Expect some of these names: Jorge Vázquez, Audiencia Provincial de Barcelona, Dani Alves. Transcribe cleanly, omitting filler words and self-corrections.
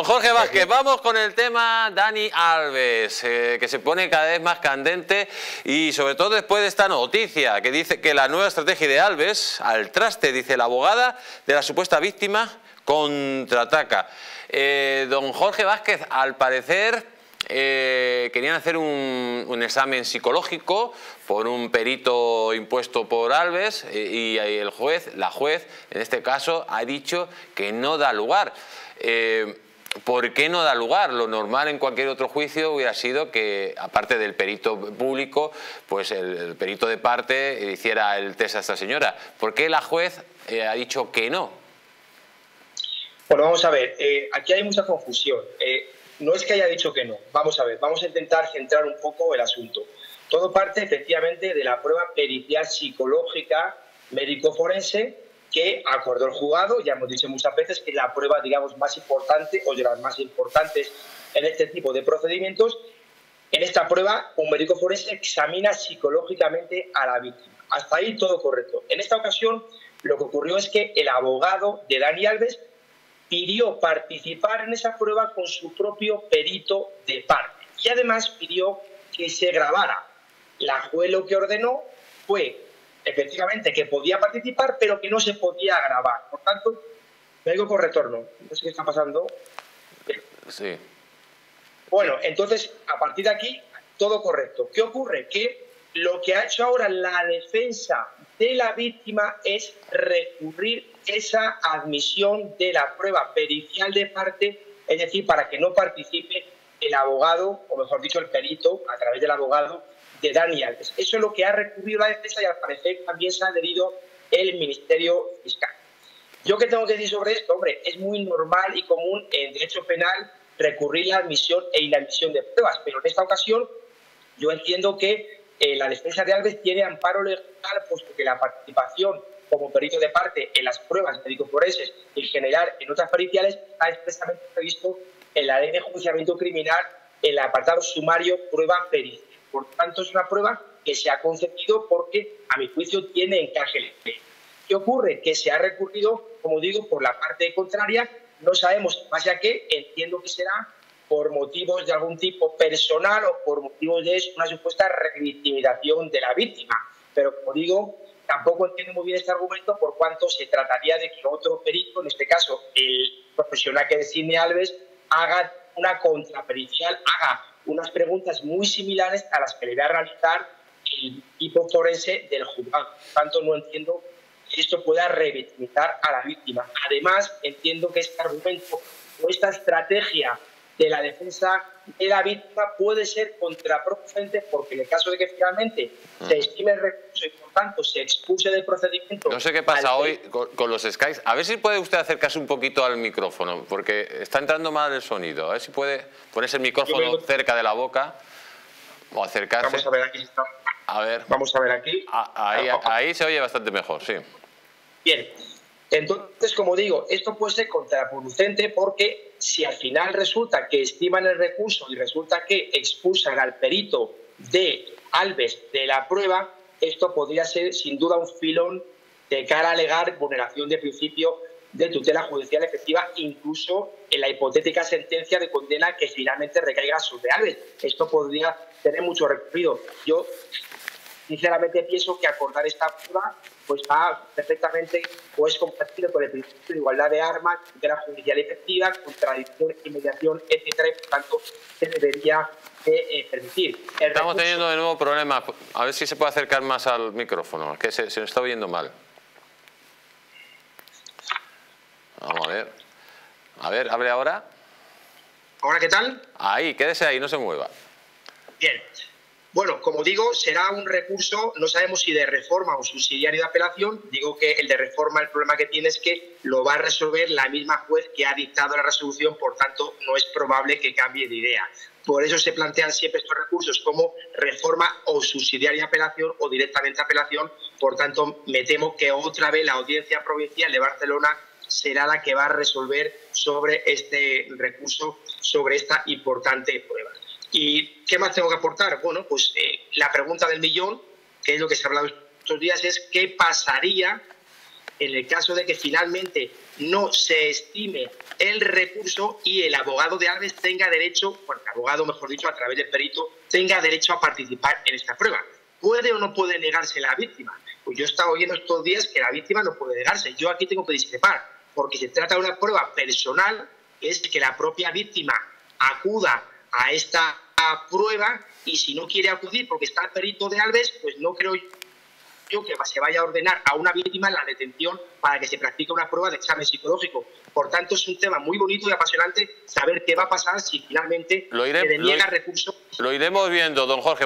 Jorge Vázquez, vamos con el tema Dani Alves, que se pone cada vez más candente y sobre todo después de esta noticia que dice que la nueva estrategia de Alves, al traste, dice la abogada de la supuesta víctima, contraataca. Don Jorge Vázquez, al parecer querían hacer un examen psicológico por un perito impuesto por Alves y el juez, la juez en este caso, ha dicho que no da lugar. ¿Por qué no da lugar? Lo normal en cualquier otro juicio hubiera sido que, aparte del perito público, pues el perito de parte hiciera el test a esta señora. ¿Por qué la juez ha dicho que no? Bueno, vamos a ver, aquí hay mucha confusión. No es que haya dicho que no. Vamos a ver, vamos a intentar centrar un poco el asunto. Todo parte, efectivamente, de la prueba pericial psicológica médico-forense que acordó el juzgado. Ya hemos dicho muchas veces que es la prueba, digamos, más importante o de las más importantes en este tipo de procedimientos. En esta prueba, un médico forense examina psicológicamente a la víctima. Hasta ahí todo correcto. En esta ocasión, lo que ocurrió es que el abogado de Dani Alves pidió participar en esa prueba con su propio perito de parte. Y además pidió que se grabara. La juez lo que ordenó fue, efectivamente, que podía participar, pero que no se podía grabar. Por tanto, me digo con retorno. No sé qué está pasando. Sí. Bueno, entonces, a partir de aquí, todo correcto. ¿Qué ocurre? Que lo que ha hecho ahora la defensa de la víctima es recurrir esa admisión de la prueba pericial de parte, es decir, para que no participe el abogado, o mejor dicho, el perito, a través del abogado de Dani Alves. Eso es lo que ha recurrido la defensa y al parecer también se ha adherido el Ministerio Fiscal. ¿Yo qué tengo que decir sobre esto? Hombre, es muy normal y común en derecho penal recurrir la admisión e inadmisión de pruebas, pero en esta ocasión yo entiendo que la defensa de Alves tiene amparo legal, puesto que la participación como perito de parte en las pruebas médico-forenses y en general en otras periciales está expresamente previsto en la Ley de Enjuiciamiento Criminal, en el apartado sumario prueba pericial. Por tanto, es una prueba que se ha concedido porque, a mi juicio, tiene encaje legal. ¿Qué ocurre? Que se ha recurrido, como digo, por la parte contraria. No sabemos más ya que entiendo que será por motivos de algún tipo personal o por motivos de una supuesta revictimización de la víctima. Pero, como digo, tampoco entiendo muy bien este argumento por cuanto se trataría de que otro perito, en este caso el profesional que designe Alves, haga una contrapericial, haga unas preguntas muy similares a las que le va a realizar el equipo forense del juzgado. Por tanto, no entiendo que esto pueda revictimizar a la víctima. Además, entiendo que este argumento o esta estrategia de la defensa de la víctima puede ser contraproducente porque en el caso de que finalmente se estime el recurso y por tanto se expulse del procedimiento... No sé qué pasa hoy con los Skys. A ver si puede usted acercarse un poquito al micrófono porque está entrando mal el sonido. A ver si puede ponerse el micrófono cerca de la boca o acercarse. Vamos a ver aquí. A ver. Vamos a ver aquí. Ahí se oye bastante mejor, sí. Bien. Entonces, como digo, esto puede ser contraproducente porque si al final resulta que estiman el recurso y resulta que expulsan al perito de Alves de la prueba, esto podría ser sin duda un filón de cara a alegar vulneración de principio de tutela judicial efectiva, incluso en la hipotética sentencia de condena que finalmente recaiga sobre Alves. Esto podría tener mucho recorrido. Yo sinceramente pienso que acordar esta prueba pues va perfectamente o es compatible con el principio de igualdad de armas, de la judicial efectiva, contradicción y mediación, etcétera, y por tanto se debería permitir. Estamos teniendo de nuevo problemas. A ver si se puede acercar más al micrófono, que se nos está oyendo mal. Vamos a ver. A ver, abre ahora. ¿Ahora qué tal? Ahí, quédese ahí, no se mueva. Bien. Bueno, como digo, será un recurso, no sabemos si de reforma o subsidiario de apelación. Digo que el de reforma, el problema que tiene es que lo va a resolver la misma juez que ha dictado la resolución, por tanto, no es probable que cambie de idea. Por eso se plantean siempre estos recursos como reforma o subsidiaria de apelación o directamente apelación. Por tanto, me temo que otra vez la Audiencia Provincial de Barcelona será la que va a resolver sobre este recurso, sobre esta importante prueba. ¿Y qué más tengo que aportar? Bueno, pues la pregunta del millón, que es lo que se ha hablado estos días, es qué pasaría en el caso de que finalmente no se estime el recurso y el abogado de Alves tenga derecho, porque abogado, mejor dicho, a través del perito, tenga derecho a participar en esta prueba. ¿Puede o no puede negarse la víctima? Pues yo he estado oyendo estos días que la víctima no puede negarse. Yo aquí tengo que discrepar, porque se trata de una prueba personal, que es que la propia víctima acuda a esta prueba y si no quiere acudir porque está el perito de Alves, pues no creo yo que se vaya a ordenar a una víctima la detención para que se practique una prueba de examen psicológico. Por tanto, es un tema muy bonito y apasionante saber qué va a pasar si finalmente se deniega recursos. Lo iremos viendo, don Jorge.